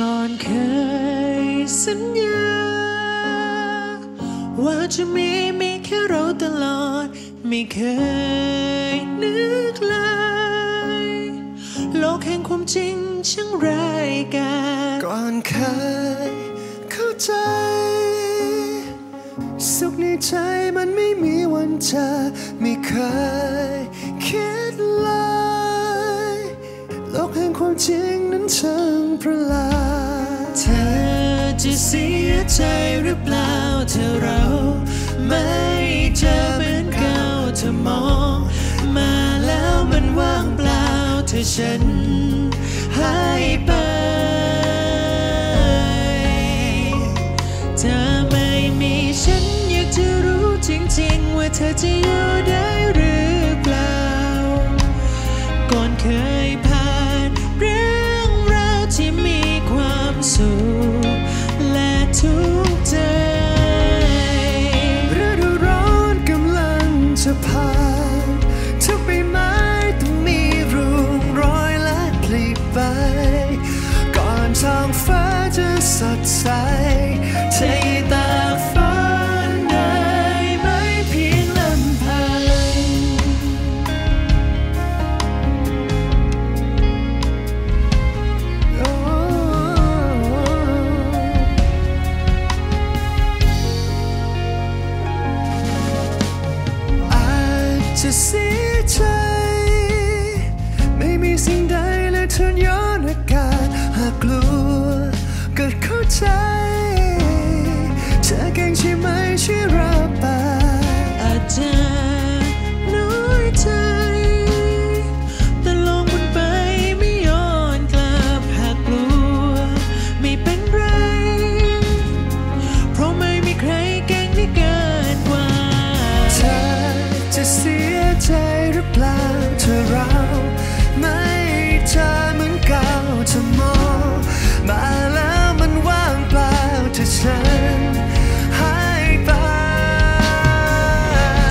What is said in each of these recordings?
ก่อนเคยสัญญาว่าจะมีแค่เราตลอดไม่เคยนึกเลยโลกแห่งความจริงช่างร้ายกาจก่อนเคยเข้าใจสุขในใจมันไม่มีวันจะไม่เคยคิดเลยโลกแห่งความจริงนั้นช่างประหลาดเธอจะเสียใจหรือเปล่าถ้าเราไม่เจอเหมือนเก่าเธอมองมาแล้วมันว่างเปล่าถ้าฉันหายไปถ้าไม่มีฉันอยากจะรู้จริงๆว่าเธอจะอยู่ได้หรือเปล่าก่อนเคยผ่านเรื่องราวที่มีความสุขและทุกข์ใจฤดูร้อนกำลังจะผ่านทุกใบไม้ต้องมีร่วงรอยและผลิใบก่อนทางฟ้าจะสดใสจะเสียใจไม่มีสิ่งใดเลยทนย้อนอากาศหากกลัวเกิดเข้าใจเธอเก่งใช่ไหมช่วยรับไปอาจจะน้อยใจแต่ลงบนไปไม่ย้อนกลับหากกลัวไม่เป็นไรเพราะไม่มีใครเก่งได้เกินกว่าเธอจะเสียใจหรือเปล่าถ้าเราไม่เจอเหมือนเก่าเธอมองมาแล้วมันว่างเปล่าถ้าฉันหายไป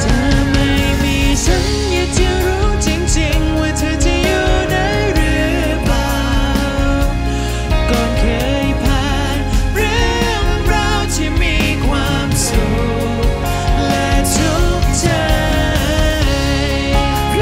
ถ้าไม่มีฉันอยากจะรู้จริงๆว่าเธอจะอยู่ได้หรือเปล่าก่อนเคยผ่านเรื่องราวที่มีความสุขและทุกข์ใจเ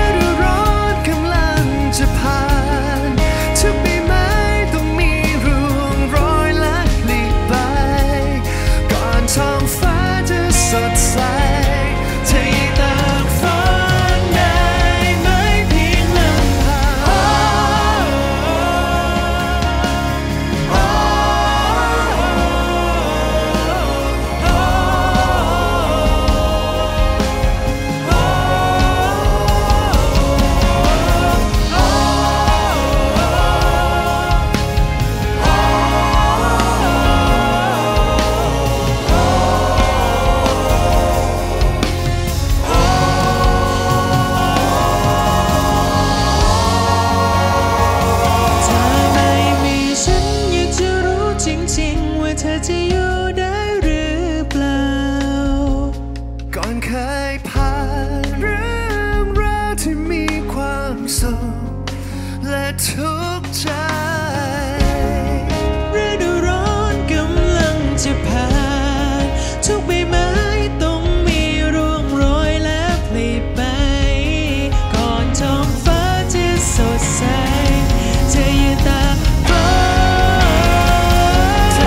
ธอจะอยู่ได้หรือเปล่าก่อนเคยผ่านเรื่องราวที่มีความสุขและทุกข์ใจฤดูร้อนกำลังจะผ่านทุกใบไม้ต้องมีร่วงโรยและผลิใบก่อนท้องฟ้าจะสดใสเธออยู่ตาก่อนท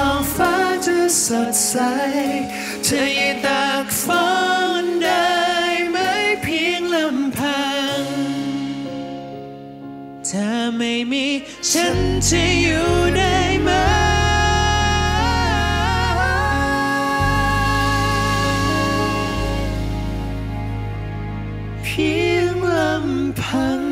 ้องฟ้าจะสดใสเธอยืนตากฝนได้ไหมเพียงลำพังถ้าไม่มีฉันจะอยู่ได้ไหมเพียงลำพัง